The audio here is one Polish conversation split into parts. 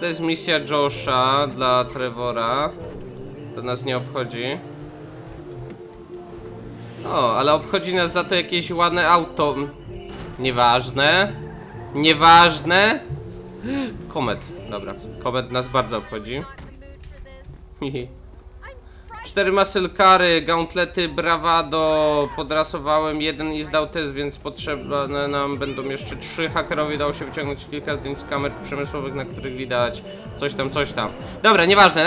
To jest misja Josha dla Trevora. To nas nie obchodzi. O, ale obchodzi nas za to jakieś ładne auto. Nieważne. Nieważne. Komet, dobra. Komet nas bardzo obchodzi. 4 muscle cary, gauntlety, bravado. Podrasowałem jeden i zdał test, więc potrzebne nam będą jeszcze 3. Hakerowi dało się wyciągnąć kilka zdjęć z kamer przemysłowych, na których widać coś tam, coś tam. Dobra, nieważne,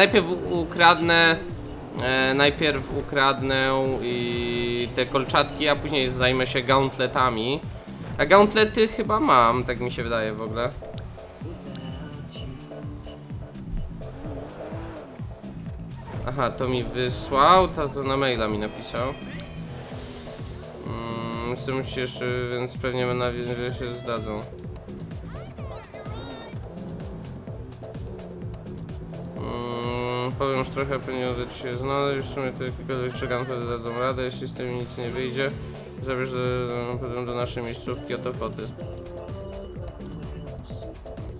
najpierw ukradnę i te kolczatki, a później zajmę się gauntletami. A gauntlety chyba mam, tak mi się wydaje w ogóle. Aha, to mi wysłał, to na maila mi napisał. Z tym się jeszcze, więc pewnie się zdadzą. Powiem już trochę, pewnie uda ci się znaleźć. W sumie to jakiegoś czekam, to dadzą radę. Jeśli z tym nic nie wyjdzie, zabierz do naszej miejscówki, oto foty.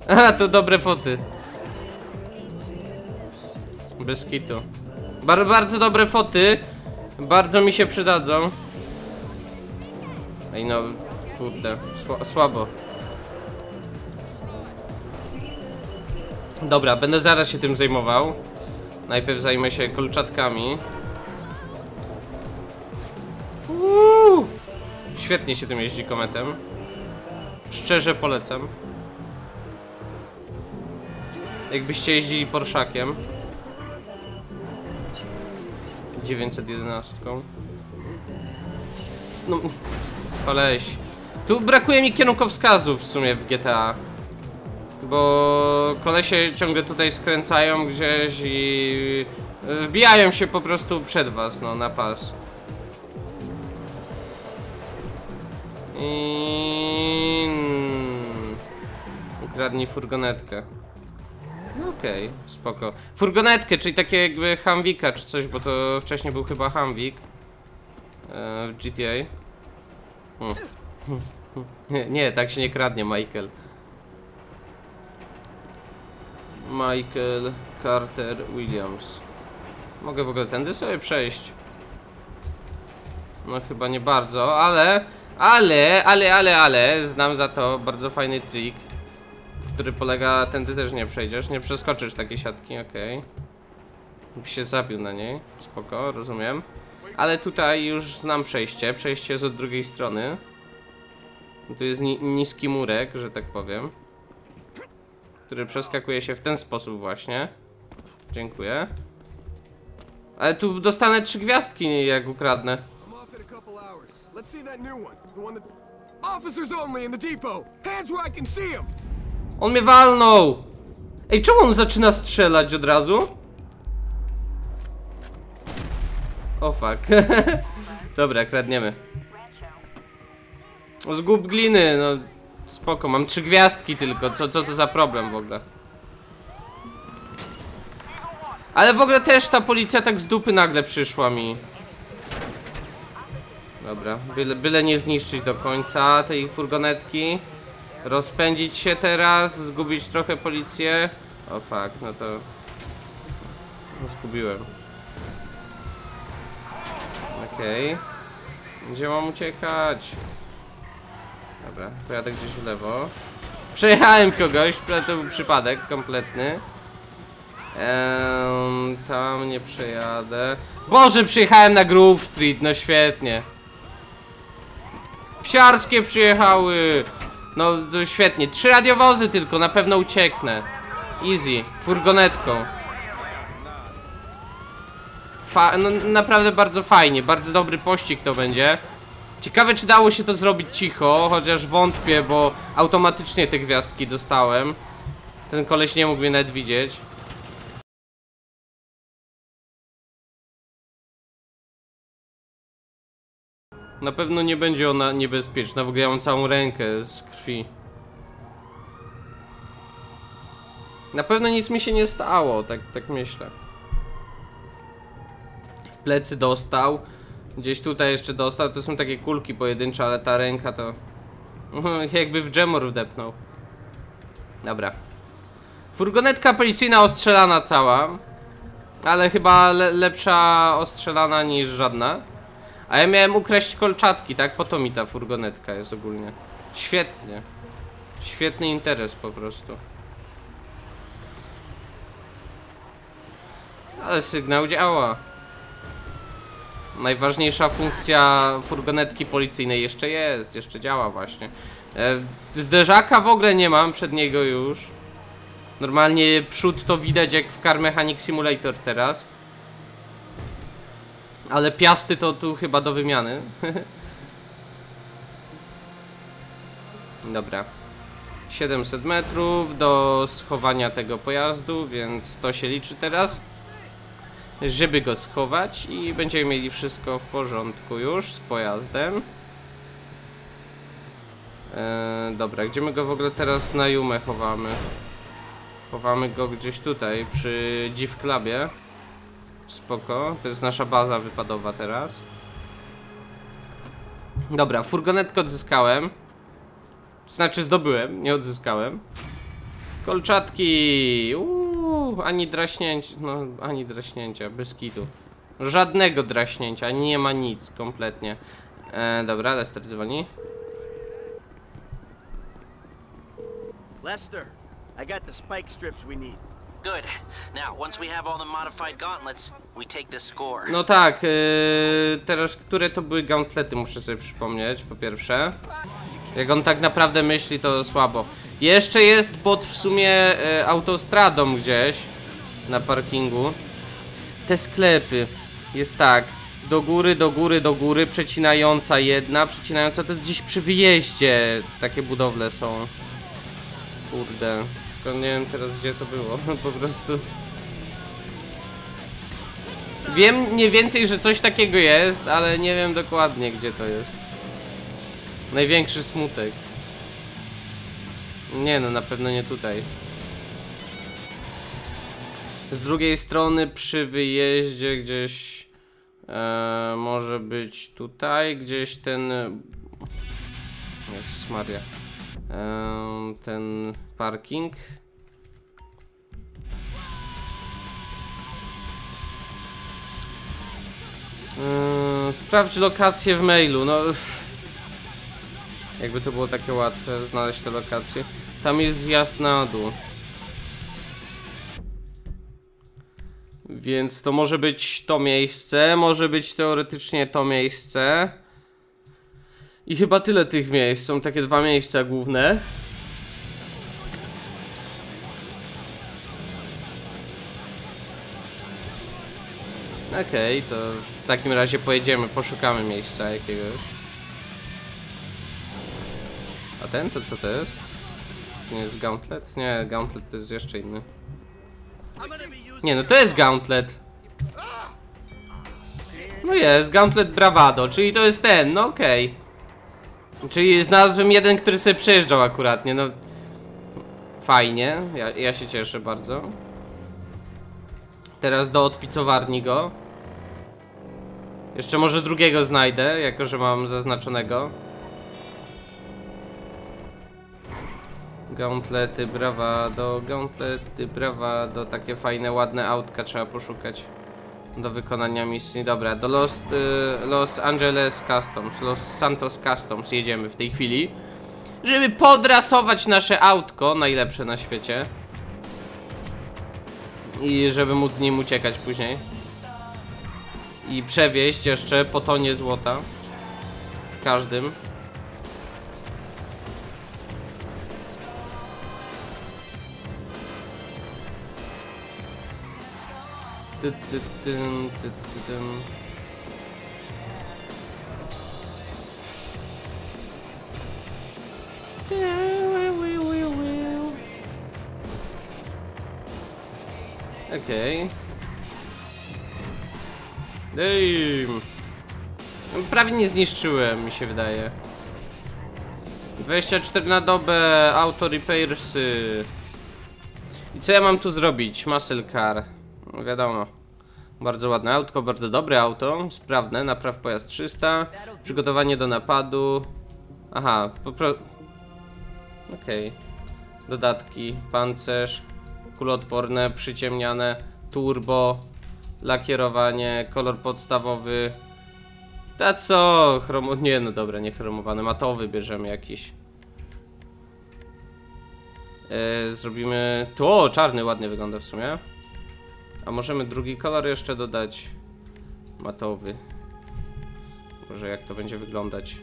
Aha, to dobre foty. Bez kitu. Bardzo dobre foty. Bardzo mi się przydadzą. Ej no, kurde, słabo. Dobra, będę zaraz się tym zajmował. Najpierw zajmę się kolczatkami. Uuu, świetnie się tym jeździ kometem. Szczerze polecam. Jakbyście jeździli Porszakiem 911. No, koleś. Tu brakuje mi kierunkowskazów w sumie w GTA. Bo kolesie ciągle tutaj skręcają gdzieś i wbijają się po prostu przed was, no, na pas. I... ukradnij furgonetkę. No okej, spoko. Furgonetkę, czyli takie jakby Humveeka czy coś, bo to wcześniej był chyba Humveek w GTA. Nie, tak się nie kradnie, Michael. Michael Carter Williams. Mogę w ogóle tędy sobie przejść? No chyba nie bardzo, ale znam za to bardzo fajny trik, który polega, tędy też nie przejdziesz, nie przeskoczysz takiej siatki, okej. By się zabił na niej, spoko, rozumiem. Ale tutaj już znam przejście, przejście jest od drugiej strony. Tu jest niski murek, że tak powiem, który przeskakuje się w ten sposób właśnie. Dziękuję. Ale tu dostanę 3 gwiazdki, jak ukradnę. On mnie walnął! Ej, czemu on zaczyna strzelać od razu? O fuck. Dobra, kradniemy. Zgub gliny, no spoko, mam 3 gwiazdki tylko, co to za problem w ogóle? Ale w ogóle też ta policja tak z dupy nagle przyszła mi. Dobra, byle nie zniszczyć do końca tej furgonetki. Rozpędzić się teraz, zgubić trochę policję. O fuck, no to... zgubiłem. Okej. Gdzie mam uciekać? Dobra, pojadę gdzieś w lewo. Przejechałem kogoś, to był przypadek kompletny. Tam nie przejadę. Boże, przyjechałem na Grove Street, no świetnie. Psiarskie przyjechały. No świetnie, 3 radiowozy tylko, na pewno ucieknę. Easy, furgonetką. No, naprawdę bardzo fajnie, bardzo dobry pościg to będzie. Ciekawe, czy dało się to zrobić cicho, chociaż wątpię, bo automatycznie te gwiazdki dostałem. Ten koleś nie mógł mnie nawet widzieć. Na pewno nie będzie ona niebezpieczna, w ogóle ja mam całą rękę z krwi. Na pewno nic mi się nie stało, tak myślę. W plecy dostał. Gdzieś tutaj jeszcze dostał, to są takie kulki pojedyncze, ale ta ręka to... jakby w dżemor wdepnął. Dobra. Furgonetka policyjna ostrzelana cała. Ale chyba lepsza ostrzelana niż żadna. A ja miałem ukraść kolczatki, tak? Po to mi ta furgonetka jest ogólnie. Świetnie. Świetny interes po prostu. Ale sygnał działa. Najważniejsza funkcja furgonetki policyjnej jeszcze jest, jeszcze działa właśnie. Zderzaka w ogóle nie mam przedniego już. Normalnie przód to widać jak w Car Mechanic Simulator teraz. Ale piasty to tu chyba do wymiany. Dobra. 700 metrów do schowania tego pojazdu, więc to się liczy teraz. Żeby go schować i będziemy mieli wszystko w porządku już z pojazdem. Dobra, gdzie my go w ogóle teraz na Jumę chowamy? Chowamy go gdzieś tutaj, przy Dziw Clubie. Spoko, to jest nasza baza wypadowa teraz. Dobra, furgonetkę odzyskałem. To znaczy zdobyłem, nie odzyskałem. Kolczatki! Ani draśnięcia, no ani draśnięcia, bez kitu. Żadnego draśnięcia, nie ma nic kompletnie. Dobra, Lester dzwoni. Lester, I got the spike strips we need. Good. Now, once we have all the modified gauntlets, we take the score. No tak, teraz które to były gauntlety, muszę sobie przypomnieć, po pierwsze. Jak on tak naprawdę myśli, to słabo. Jeszcze jest pod w sumie autostradą gdzieś na parkingu. Te sklepy. Jest tak, do góry, do góry, do góry, przecinająca jedna, przecinająca, to jest gdzieś przy wyjeździe. Takie budowle są. Kurde, tylko nie wiem teraz gdzie to było, po prostu. Wiem mniej więcej, że coś takiego jest, ale nie wiem dokładnie gdzie to jest. Największy smutek. Nie no, na pewno nie tutaj. Z drugiej strony przy wyjeździe gdzieś może być tutaj, gdzieś ten... Jezus Maria. Ten parking. Sprawdź lokację w mailu, no... Jakby to było takie łatwe, znaleźć te lokacje. Tam jest zjazd na dół. Więc to może być to miejsce, może być teoretycznie to miejsce. I chyba tyle tych miejsc, są takie dwa miejsca główne. Okej, to w takim razie pojedziemy, poszukamy miejsca jakiegoś. A ten to co to jest? To nie jest gauntlet? Nie, gauntlet to jest jeszcze inny. Nie no, to jest gauntlet. No jest, gauntlet bravado, czyli to jest ten, no okej. Czyli znalazłem jeden, który sobie przejeżdżał akuratnie, no. Fajnie, ja się cieszę bardzo. Teraz do odpicowarni go. Jeszcze może drugiego znajdę, jako że mam zaznaczonego. Gauntlety, bravado, takie fajne, ładne autka trzeba poszukać do wykonania misji. Dobra, do Los Angeles Customs, Los Santos Customs jedziemy w tej chwili, żeby podrasować nasze autko, najlepsze na świecie. I żeby móc z nim uciekać później. I przewieźć jeszcze po tonie złota w każdym. Okej. Ej. Prawie nie zniszczyłem, mi się wydaje. 24 na dobę, auto repairsy. I co ja mam tu zrobić? Muscle car. No wiadomo. Bardzo ładne autko, bardzo dobre auto. Sprawne, napraw pojazd 300. Przygotowanie do napadu. Aha, okej. Dodatki, pancerz. kuloodporne, przyciemniane, turbo, lakierowanie, kolor podstawowy. Ta co? Chromo... Nie, no dobra, nie chromowany, matowy bierzemy jakiś. Zrobimy... O, czarny ładnie wygląda w sumie. A możemy drugi kolor jeszcze dodać. Matowy. Boże, jak to będzie wyglądać.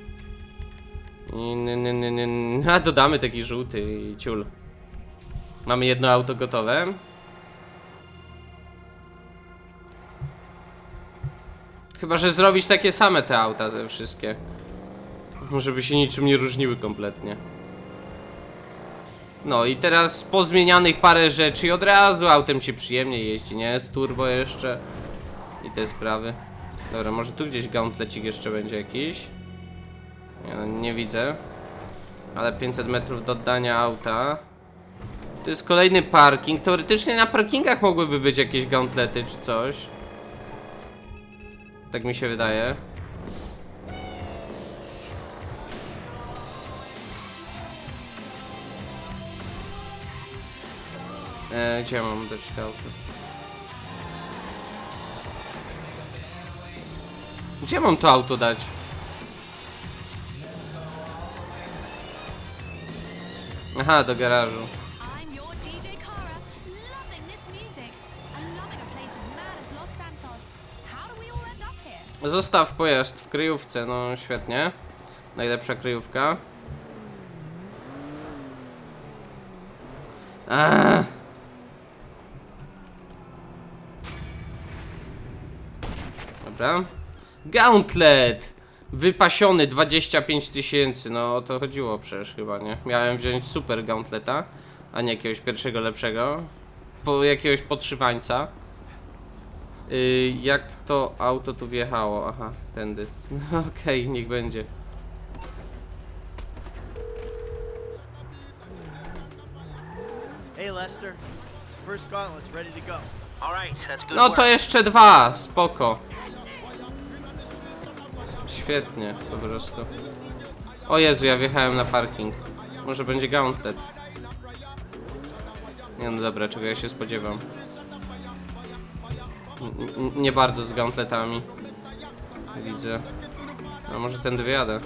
A dodamy taki żółty i ciul. Mamy jedno auto gotowe. Chyba, że zrobić takie same te auta, te wszystkie. Może by się niczym nie różniły kompletnie. No i teraz po zmienianych parę rzeczy i od razu autem się przyjemnie jeździ, nie? Z turbo jeszcze. I te sprawy. Dobra, może tu gdzieś gauntlecik jeszcze będzie jakiś? Nie, no, nie widzę. Ale 500 metrów do oddania auta. To jest kolejny parking. Teoretycznie na parkingach mogłyby być jakieś gauntlety czy coś. Tak mi się wydaje. Gdzie ja mam dać te auto? Gdzie mam to auto dać? Aha, do garażu. Zostaw pojazd w kryjówce, no świetnie. Najlepsza kryjówka. Aaaa. Dobra. Gauntlet! Wypasiony 25 000. No o to chodziło przecież chyba, nie? Miałem wziąć super gauntleta, a nie jakiegoś pierwszego lepszego. Jakiegoś podszywańca. Jak to auto tu wjechało? Aha, tędy. No, okej, niech będzie. No to jeszcze dwa, spoko. Świetnie, po prostu. O Jezu, ja wjechałem na parking. Może będzie gauntlet. Nie, no dobra, czego ja się spodziewam. Nie bardzo z gauntletami. Widzę. A może ten wyjadę.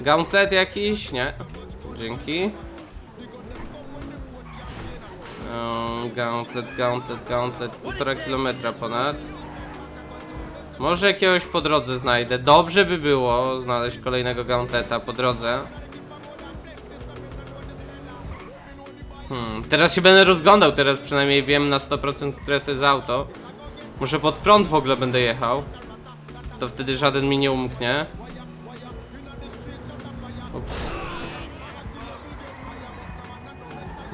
Gauntlet jakiś? Nie. Dzięki. Gauntlet. 1,5 kilometra ponad. Może jakiegoś po drodze znajdę. Dobrze by było znaleźć kolejnego gauntleta po drodze. Teraz się będę rozglądał, teraz przynajmniej wiem na 100%, które to jest auto. Może pod prąd w ogóle będę jechał. To wtedy żaden mi nie umknie. Ups.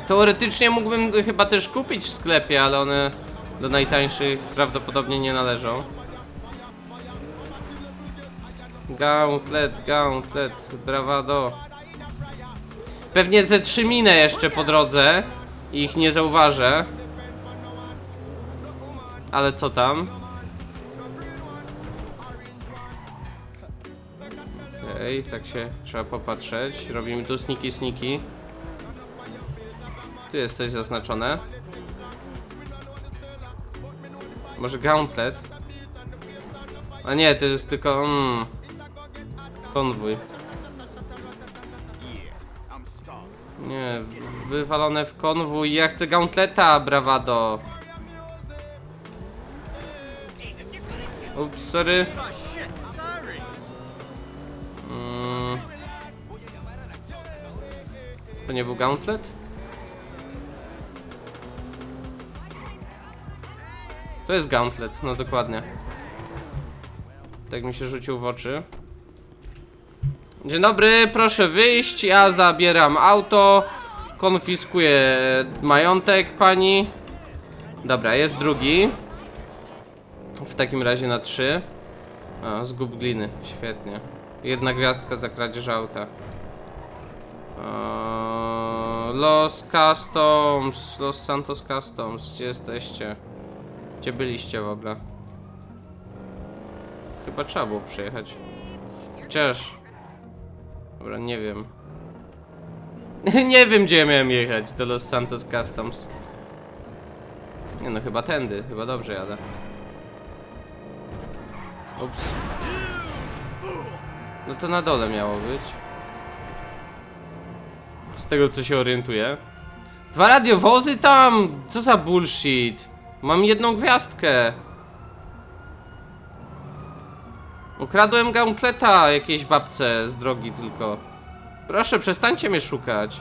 Teoretycznie mógłbym chyba też kupić w sklepie, ale one do najtańszych prawdopodobnie nie należą. Gauntlet, brawado. Pewnie ze 3 minę jeszcze po drodze i ich nie zauważę. Ale co tam? Okej, tak się trzeba popatrzeć. Robimy tu sniki. Tu jest coś zaznaczone. Może gauntlet? A nie, to jest tylko... konwój. Nie, wywalone w konwój. Ja chcę gauntleta, brawado. Ups, sorry. To nie był gauntlet? To jest gauntlet, no dokładnie. Tak mi się rzucił w oczy. Dzień dobry, proszę wyjść, ja zabieram auto, konfiskuję majątek pani. Dobra, jest drugi. W takim razie na 3. O, zgub gliny, świetnie. 1 gwiazdka za kradzież auta. Los Customs, Los Santos Customs, gdzie jesteście? Gdzie byliście w ogóle? Chyba trzeba było przyjechać. Chociaż... Dobra, nie wiem. Nie wiem, gdzie ja miałem jechać do Los Santos Customs. Nie no, chyba tędy, chyba dobrze jadę. Ups. No to na dole miało być. Z tego co się orientuję. Dwa radiowozy tam! Co za bullshit! Mam jedną gwiazdkę. Ukradłem gauntleta jakiejś babce z drogi tylko. Proszę, przestańcie mnie szukać.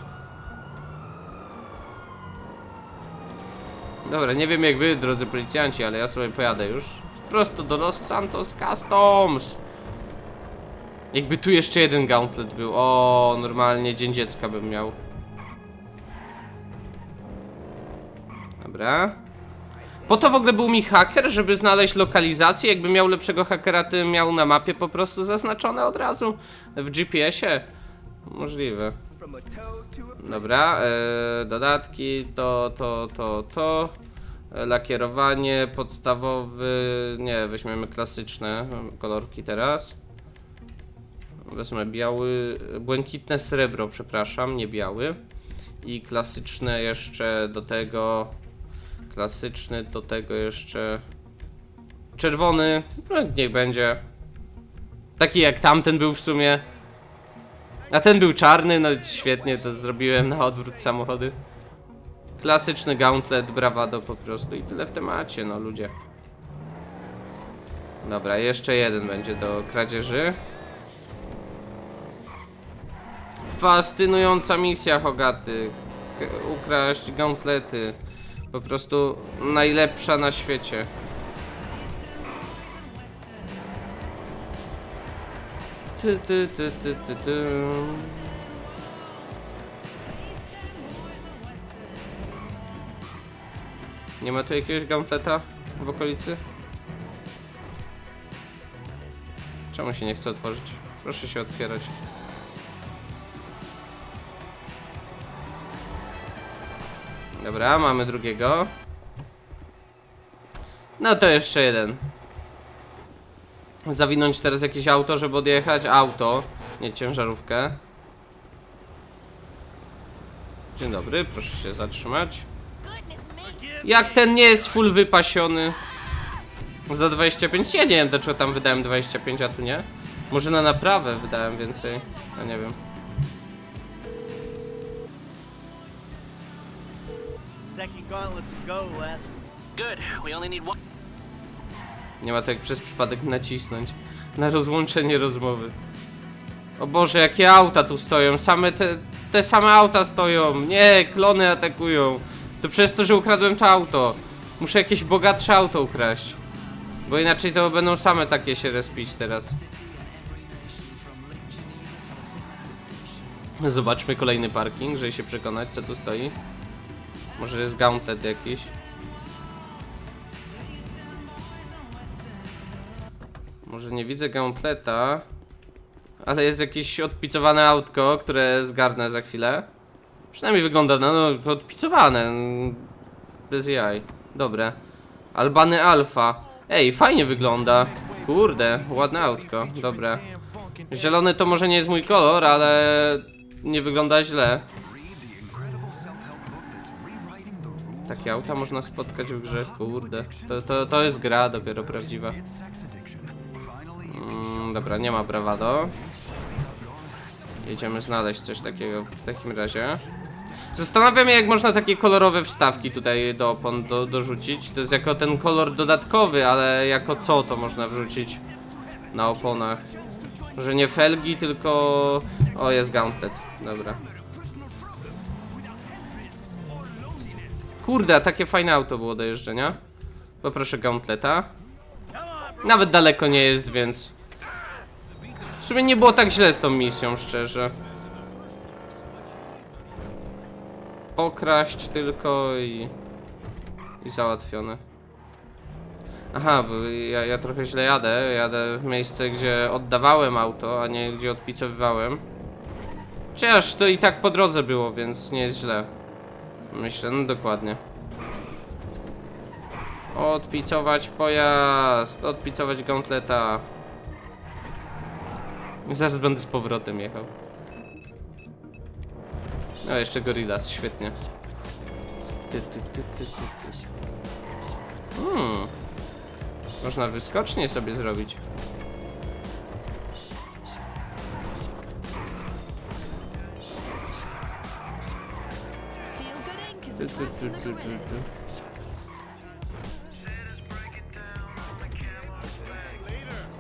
Dobra, nie wiem jak wy, drodzy policjanci, ale ja sobie pojadę już. Prosto do Los Santos Customs. Jakby tu jeszcze jeden gauntlet był. O, normalnie dzień dziecka bym miał. Dobra. Po to w ogóle był mi haker, żeby znaleźć lokalizację. Jakby miał lepszego hakera, to bym miał na mapie po prostu zaznaczone od razu w GPS-ie. Możliwe. Dobra, dodatki, to. Lakierowanie, podstawowy. Nie, weźmiemy klasyczne kolorki teraz. Wezmę biały, błękitne srebro, przepraszam, nie biały. I klasyczne jeszcze do tego. Klasyczny, do tego jeszcze czerwony, no niech będzie. Taki jak tamten był w sumie. A ten był czarny, no świetnie to zrobiłem na odwrót samochody. Klasyczny gauntlet, brawado po prostu i tyle w temacie, no ludzie. Dobra, jeszcze jeden będzie do kradzieży. Fascynująca misja, Hogaty. Ukraść gauntlety. Po prostu najlepsza na świecie. Nie ma tu jakiegoś gauntleta w okolicy? Czemu się nie chce otworzyć? Proszę się otwierać. Dobra, mamy drugiego. No to jeszcze jeden. Zawinąć teraz jakieś auto, żeby odjechać. Auto, nie ciężarówkę. Dzień dobry, proszę się zatrzymać. Jak ten nie jest full wypasiony. Za 25, ja nie wiem dlaczego tam wydałem 25, a tu nie. Może na naprawę wydałem więcej, ja nie wiem. Nie ma to jak przez przypadek nacisnąć na rozłączenie rozmowy. O Boże, jakie auta tu stoją, same te same auta stoją. Nie, klony atakują. To przez to, że ukradłem to auto. Muszę jakieś bogatsze auto ukraść. Bo inaczej to będą same takie się respić teraz. Zobaczmy kolejny parking, żeby się przekonać co tu stoi. Może jest gauntlet jakiś. Może nie widzę gauntleta. Ale jest jakieś odpicowane autko, które zgarnę za chwilę. Przynajmniej wygląda na no, odpicowane. Bez jaj. Dobre. Albany Alfa. Ej, fajnie wygląda. Kurde, ładne autko. Dobre. Zielony to może nie jest mój kolor, ale nie wygląda źle. Takie auta można spotkać w grze, kurde. To jest gra dopiero prawdziwa. Dobra, nie ma brawado. Jedziemy znaleźć coś takiego w takim razie. Zastanawiam się jak można takie kolorowe wstawki tutaj do opon dorzucić. To jest jako ten kolor dodatkowy, ale jako co to można wrzucić na oponach. Może nie felgi, tylko... O, jest gauntlet, dobra. Kurde, a takie fajne auto było do jeżdżenia. Poproszę gauntleta. Nawet daleko nie jest, więc... W sumie nie było tak źle z tą misją, szczerze. Pokraść tylko i załatwione. Aha, bo ja trochę źle jadę. Jadę w miejsce, gdzie oddawałem auto, a nie gdzie odpicowywałem. Chociaż to i tak po drodze było, więc nie jest źle. Myślę, no dokładnie. Odpicować pojazd, odpicować gauntleta. Zaraz będę z powrotem jechał. O, jeszcze gorillas, świetnie. Można wyskocznie sobie zrobić.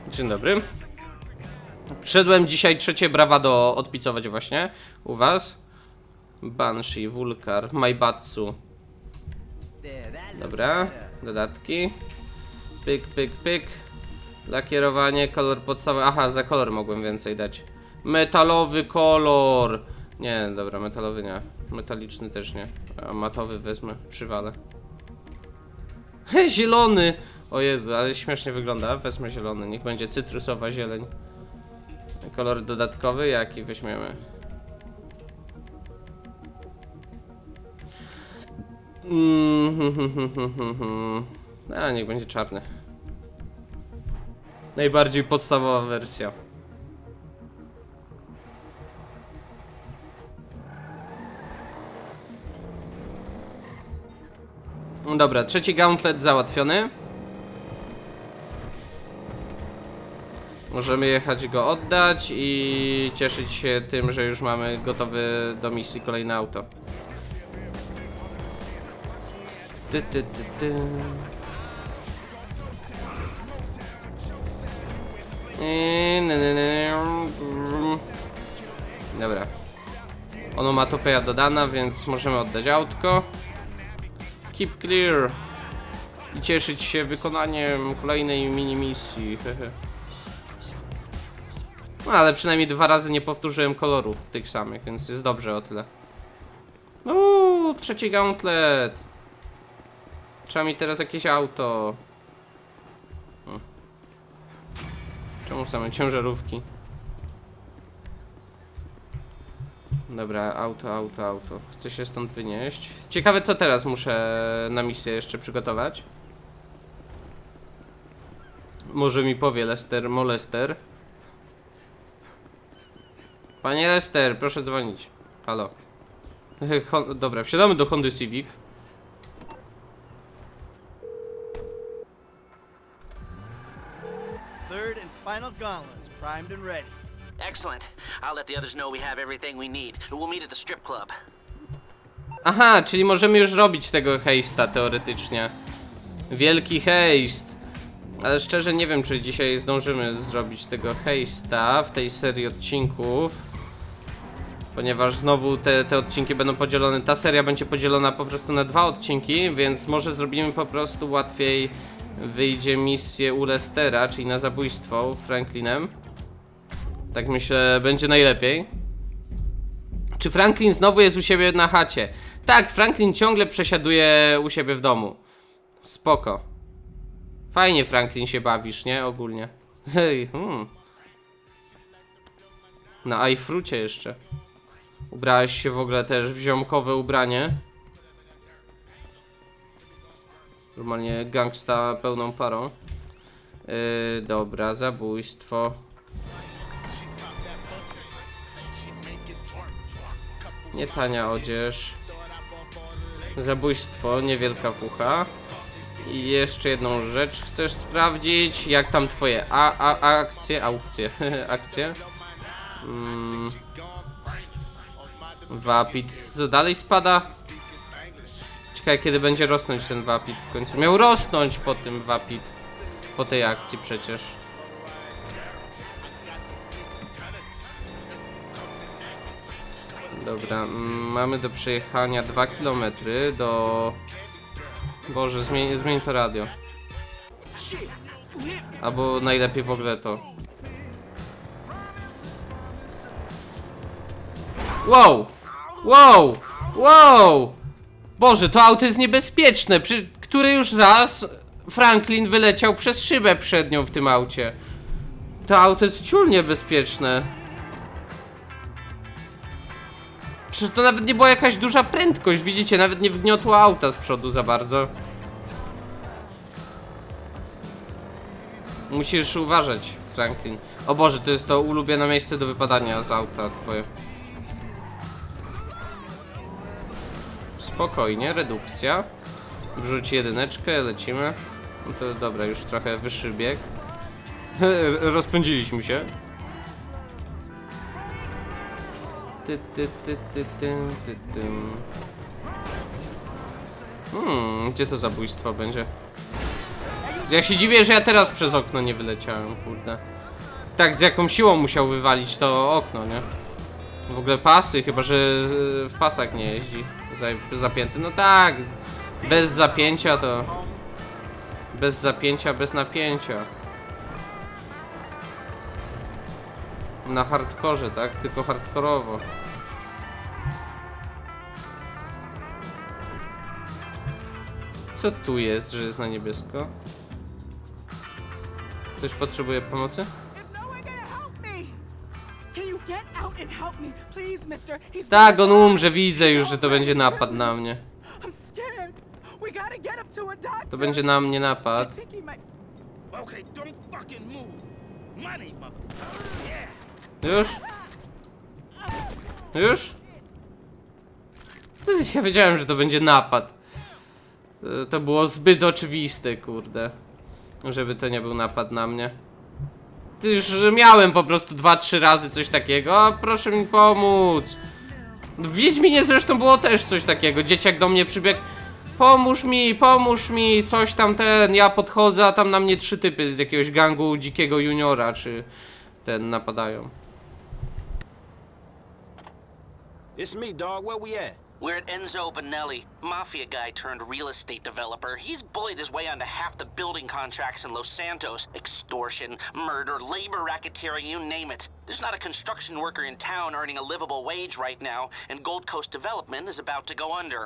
Dzień dobry. Przyszedłem dzisiaj trzecie brawado odpicować właśnie u was. Banshee, Wulkar, Majbatsu. Dobra, dodatki. Pyk, pyk, pyk. Lakierowanie, kolor podstawowy. Aha, za kolor mogłem więcej dać. Metalowy kolor. Nie, dobra, metalowy nie. Metaliczny też nie. A matowy wezmę, przywalę. He, zielony! O Jezu, ale śmiesznie wygląda. Wezmę zielony, niech będzie cytrusowa zieleń. Kolor dodatkowy, jaki weźmiemy? A, niech będzie czarny. Najbardziej podstawowa wersja. Dobra, trzeci gauntlet załatwiony. Możemy jechać go oddać i cieszyć się tym, że już mamy gotowy do misji kolejne auto. Dobra. Onomatopeja dodana, więc możemy oddać autko. Keep clear. I cieszyć się wykonaniem kolejnej mini misji. No, ale przynajmniej dwa razy nie powtórzyłem kolorów tych samych, więc jest dobrze o tyle. Uuu, trzeci gauntlet. Trzeba mi teraz jakieś auto. Czemu same ciężarówki? Dobra, auto. Chcę się stąd wynieść. Ciekawe, co teraz muszę na misję jeszcze przygotować. Może mi powie Lester, molester. Panie Lester, proszę dzwonić. Halo. Dobra, wsiadamy do Hondy Civic. Third and final gauntlet's primed and ready. Excellent. I'll let the others know we have everything we need. We'll meet at the strip club. Aha, czyli możemy już robić tego hejsta teoretycznie. Wielki hejst. Ale szczerze nie wiem, czy dzisiaj zdążymy zrobić tego hejsta w tej serii odcinków. Ponieważ znowu te odcinki będą podzielone, ta seria będzie podzielona po prostu na dwa odcinki, więc może zrobimy po prostu łatwiej. Wyjdzie misję u Lestera, czyli na zabójstwo Franklinem. Tak myślę, będzie najlepiej. Czy Franklin znowu jest u siebie na chacie? Tak, Franklin ciągle przesiaduje u siebie w domu. Spoko. Fajnie, Franklin, się bawisz, nie? Ogólnie. Hej, Na iFrucie jeszcze. Ubrałeś się w ogóle też w ziomkowe ubranie. Normalnie gangsta pełną parą. Dobra, zabójstwo. Nie tania odzież. Zabójstwo, niewielka pucha. I jeszcze jedną rzecz chcesz sprawdzić. Jak tam twoje akcje? Vapid, co dalej spada? Czekaj, kiedy będzie rosnąć ten Vapid w końcu. Miał rosnąć po tym Vapid. Po tej akcji przecież. Dobra, mamy do przejechania 2 km do... Boże, zmień to radio. Albo najlepiej w ogóle to. Wow! Wow! Wow! Boże, to auto jest niebezpieczne, który już raz Franklin wyleciał przez szybę przednią w tym aucie. To auto jest ciul niebezpieczne. Przecież to nawet nie była jakaś duża prędkość, widzicie, nawet nie wgniotło auta z przodu za bardzo. Musisz uważać, Franklin. O Boże, to jest to ulubione miejsce do wypadania z auta twoje. spokojnie, redukcja. Wrzuć jedyneczkę, lecimy. No to dobra, już trochę wyższy bieg. Rozpędziliśmy się. Gdzie to zabójstwo będzie? Ja się dziwię, że ja teraz przez okno nie wyleciałem, kurde. Tak, z jaką siłą musiał wywalić to okno, nie? W ogóle pasy, chyba że w pasach nie jeździ. Zapięty, no tak. Bez zapięcia to... Bez zapięcia, bez napięcia. Na hardkorze, tak? Tylko hardkorowo. Co tu jest, że jest na niebiesko? Ktoś potrzebuje pomocy? Tak, on umrze, widzę już, że to będzie napad na mnie. To będzie na mnie napad. Już? Już? Ja wiedziałem, że to będzie napad. To było zbyt oczywiste, kurde. Żeby to nie był napad na mnie. Już miałem po prostu 2-3 razy coś takiego. A, proszę mi pomóc. W Wiedźminie zresztą było też coś takiego. Dzieciak do mnie przybiegł. Pomóż mi, coś tam ten. Ja podchodzę, a tam na mnie 3 typy z jakiegoś gangu dzikiego juniora, czy ten napadają. It's me, dog. Where we at? We're at Enzo Benelli, mafia guy turned real estate developer. He's bullied his way onto half the building contracts in Los Santos. Extortion, murder, labor racketeering, you name it. There's not a construction worker in town earning a livable wage right now, and Gold Coast development is about to go under.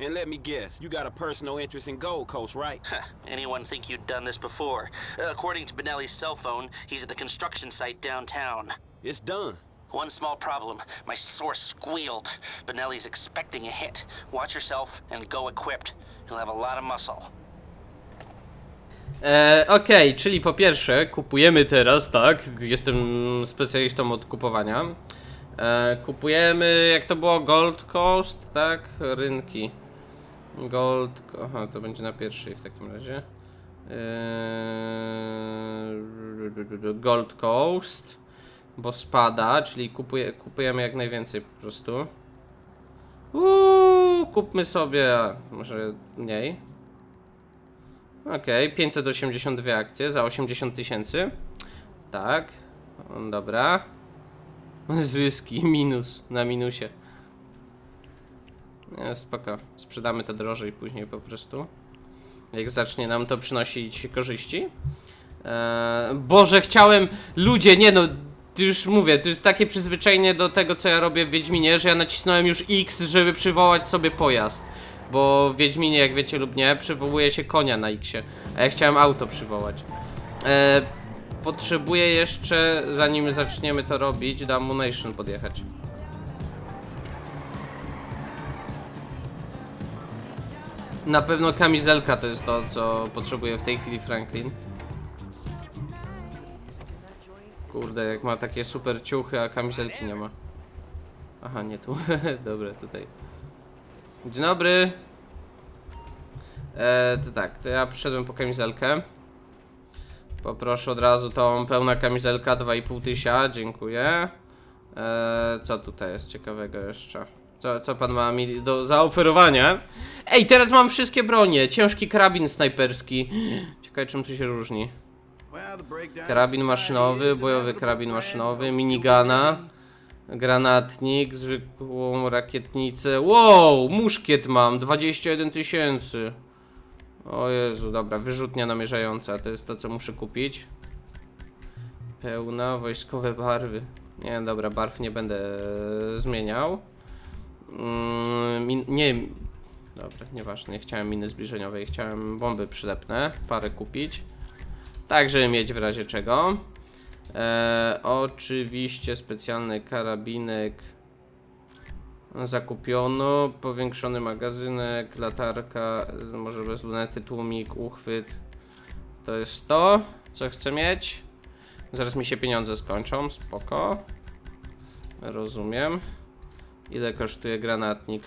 And let me guess, you got a personal interest in Gold Coast, right? Anyone think you'd done this before? According to Benelli's cell phone, he's at the construction site downtown. It's done. One small problem. My source squealed. Benelli's expecting a hit. Watch yourself and go equipped. You'll have a lot of muscle. Okej, czyli po pierwsze kupujemy teraz, tak? Jestem specjalistą od kupowania. Kupujemy, jak to było, Gold Coast, tak? Rynki. Gold... Aha, to będzie na pierwszej w takim razie. Gold Coast. Bo spada, czyli kupujemy jak najwięcej po prostu. Kupmy sobie, może mniej. Okej, 582 akcje za 80 000. Tak, dobra. Zyski, minus, na minusie. Spoko, sprzedamy to drożej później po prostu. Jak zacznie nam to przynosić korzyści. Boże, chciałem... Ludzie, nie no... Już mówię, to jest takie przyzwyczajenie do tego, co ja robię w Wiedźminie, że ja nacisnąłem już X, żeby przywołać sobie pojazd. Bo w Wiedźminie, jak wiecie lub nie, przywołuje się konia na X-ie, a ja chciałem auto przywołać. Potrzebuję jeszcze, zanim zaczniemy to robić, do ammunition podjechać. Na pewno kamizelka to jest to, co potrzebuje w tej chwili Franklin. Kurde, jak ma takie super ciuchy, a kamizelki nie ma. Aha, nie tu. Dobra, tutaj. Dzień dobry. To tak, to ja przyszedłem po kamizelkę. Poproszę od razu tą pełna kamizelka, 2500, dziękuję. Co tutaj jest ciekawego jeszcze? Co pan ma mi do zaoferowania? Ej, teraz mam wszystkie bronie. Ciężki karabin snajperski. Ciekawe, czym tu się różni. Karabin maszynowy, bojowy karabin maszynowy, minigana, granatnik, zwykłą rakietnicę. Wow, muszkiet mam, 21 000. O Jezu, dobra, wyrzutnia namierzająca, to jest to, co muszę kupić. Pełna, wojskowe barwy. Nie, dobra, barw nie będę zmieniał. Nie, dobra, nieważne, nie chciałem miny zbliżeniowej, chciałem bomby przylepne, parę kupić. Tak, żeby mieć w razie czego. Oczywiście specjalny karabinek zakupiono. Powiększony magazynek, latarka, może bez lunety, tłumik, uchwyt. To jest to, co chcę mieć. Zaraz mi się pieniądze skończą, spoko. Rozumiem. Ile kosztuje granatnik?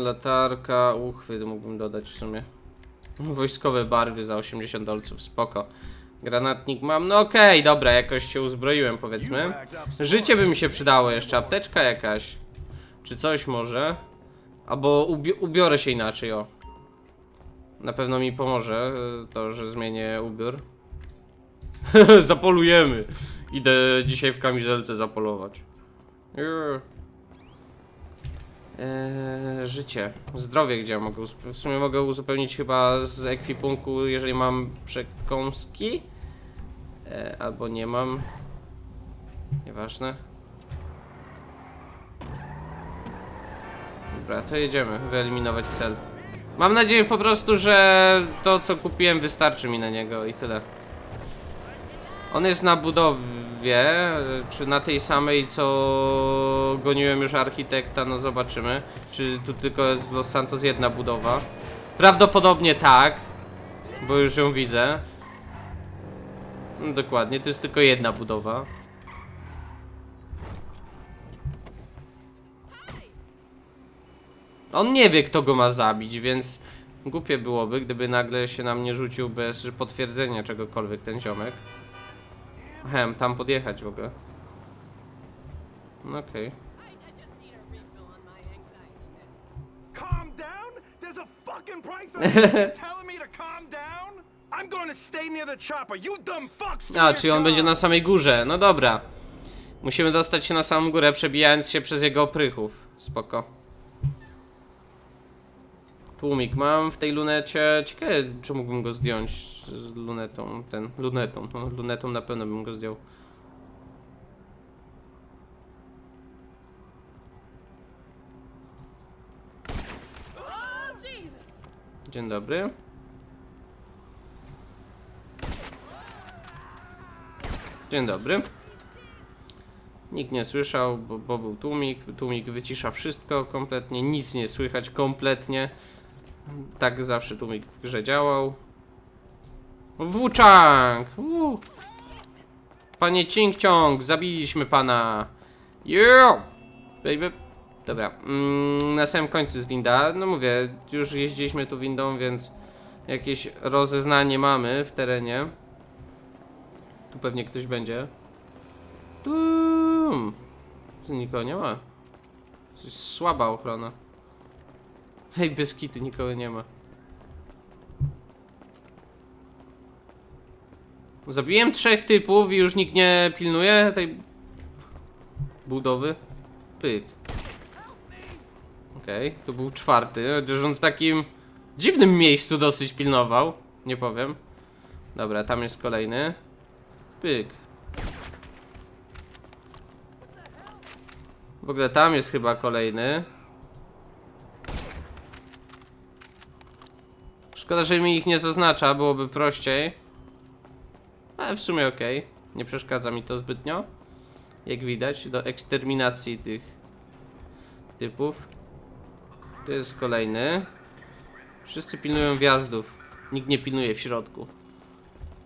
Latarka, uchwyt mógłbym dodać w sumie. Wojskowe barwy za 80 dolców, spoko. Granatnik mam, no okej, dobra, jakoś się uzbroiłem powiedzmy. Życie by mi się przydało jeszcze, apteczka jakaś. Czy coś może? Albo ubiorę się inaczej, o. Na pewno mi pomoże to, że zmienię ubiór. Zapolujemy. Idę dzisiaj w kamizelce zapolować. Życie, zdrowie, gdzie ja mogę, w sumie mogę uzupełnić chyba z ekwipunku, jeżeli mam przekąski, albo nie mam, nieważne. Dobra, to jedziemy, wyeliminować cel. Mam nadzieję po prostu, że to co kupiłem wystarczy mi na niego i tyle. On jest na budowie, czy na tej samej, co goniłem już architekta, no zobaczymy. Czy tu tylko jest w Los Santos jedna budowa? Prawdopodobnie tak, bo już ją widzę. No dokładnie, to jest tylko jedna budowa. On nie wie, kto go ma zabić, więc głupie byłoby, gdyby nagle się na mnie rzucił bez potwierdzenia czegokolwiek ten ziomek. Hem, tam podjechać w ogóle. Okej. A, czyli on będzie na samej górze. No dobra. Musimy dostać się na samą górę, przebijając się przez jego oprychów. Spoko. Tłumik mam w tej lunecie. Ciekawe, czy mógłbym go zdjąć z lunetą. Lunetą na pewno bym go zdjął. Dzień dobry. Dzień dobry. Nikt nie słyszał, bo był tłumik. Tłumik wycisza wszystko kompletnie. Nic nie słychać kompletnie. Tak zawsze tłumik w grze działał. Włóczank! Panie Ching-Chong, zabiliśmy pana. Yeah! Baby. Dobra, na samym końcu jest winda. No mówię, już jeździliśmy tu windą, więc jakieś rozeznanie mamy w terenie. Tu pewnie ktoś będzie. Tu nikogo nie ma. To jest słaba ochrona. Hej, bez kitu, nikogo nie ma. Zabiłem 3 typów i już nikt nie pilnuje tej budowy. Pyk. Okej, to był 4, chociaż on w takim dziwnym miejscu dosyć pilnował. Nie powiem. Dobra, tam jest kolejny. Pyk. W ogóle tam jest chyba kolejny. Szkoda, że mi ich nie zaznacza, byłoby prościej. Ale w sumie okej. Nie przeszkadza mi to zbytnio. Jak widać, do eksterminacji tych typów. To jest kolejny. Wszyscy pilnują wjazdów. Nikt nie pilnuje w środku.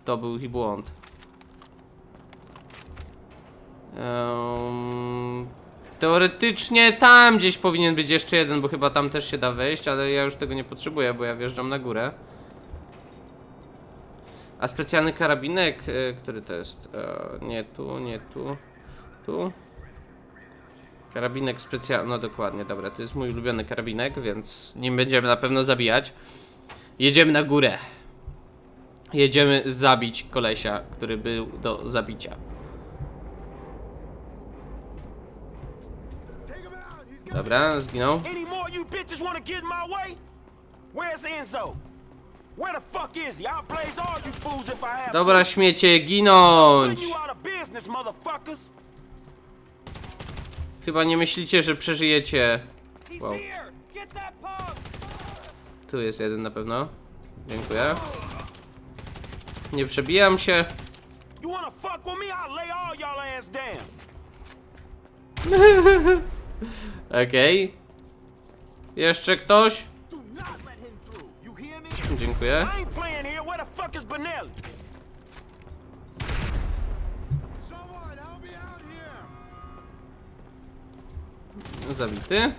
To był ich błąd. Teoretycznie tam gdzieś powinien być jeszcze jeden, bo chyba tam też się da wejść, ale ja już tego nie potrzebuję, bo ja wjeżdżam na górę. A specjalny karabinek, który to jest? Nie tu, nie tu, tu. Karabinek specjalny, no dokładnie, dobra, to jest mój ulubiony karabinek, więc nie będziemy na pewno zabijać. Jedziemy na górę. Jedziemy zabić kolesia, który był do zabicia. Dobra, zginął. Dobra, śmiecie, ginąć! Chyba nie myślicie, że przeżyjecie. Wow. Tu jest jeden na pewno. Dziękuję. Nie przebijam się. Okej. Jeszcze ktoś? Dziękuję. Zabity.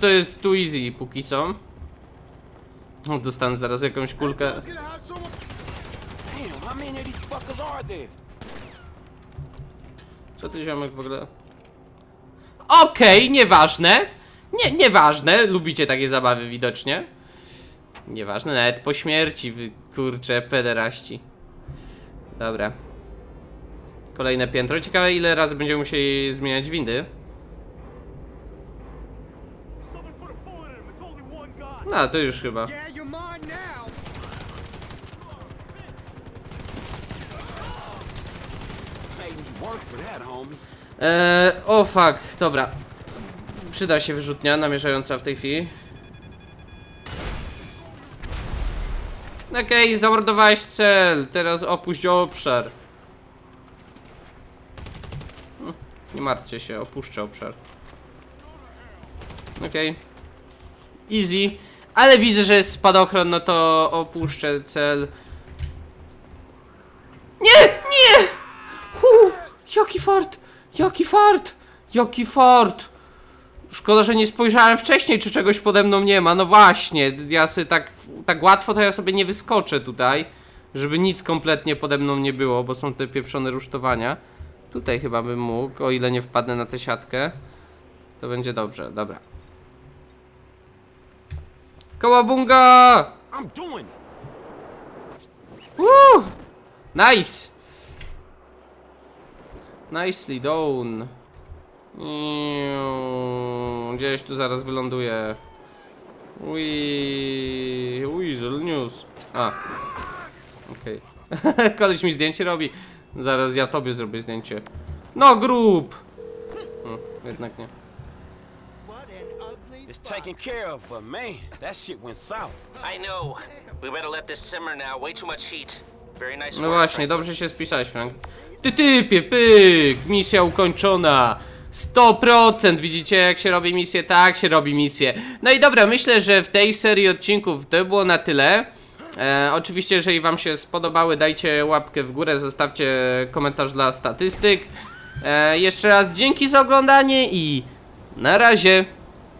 To jest too easy póki co. Dostanę zaraz jakąś kulkę. Co ty ziomek w ogóle? Okej, nieważne. Nieważne, lubicie takie zabawy widocznie. Nieważne, nawet po śmierci, kurczę, pederaści. Dobra. Kolejne piętro, ciekawe ile razy będziemy musieli zmieniać windy. No, to już chyba. O fuck, dobra. Przyda się wyrzutnia namierzająca w tej chwili. Okej, zamordowałeś cel, teraz opuść obszar. Nie martwcie się, opuszczę obszar. Okej. Easy. Ale widzę, że jest spadochron, no to opuszczę cel. Nie! Nie! Hu! Jaki fart! Jaki fart! Jaki fart! Szkoda, że nie spojrzałem wcześniej, czy czegoś pode mną nie ma. No właśnie, ja sobie tak łatwo to ja sobie nie wyskoczę tutaj. Żeby nic kompletnie pode mną nie było, bo są te pieprzone rusztowania. Tutaj chyba bym mógł, o ile nie wpadnę na tę siatkę. To będzie dobrze, dobra. Kołabunga! Nice! Nicely done. Gdzieś tu zaraz wyląduje. Weasel news. Okej. Koleś mi zdjęcie robi. Zaraz ja tobie zrobię zdjęcie. No grób! Jednak nie. It's taken care of, but man, that shit went south. I know. We better let this simmer now. Way too much heat. Very nice. No właśnie, dobrze się spisałeś, Frank. Typie, pyk! Misja ukończona. 100%! Widzicie, jak się robi misję? Tak się robi misję. No i dobra, myślę, że w tej serii odcinków to było na tyle. Oczywiście, jeżeli wam się spodobały, dajcie łapkę w górę, zostawcie komentarz dla statystyk. Jeszcze raz dzięki za oglądanie i na razie.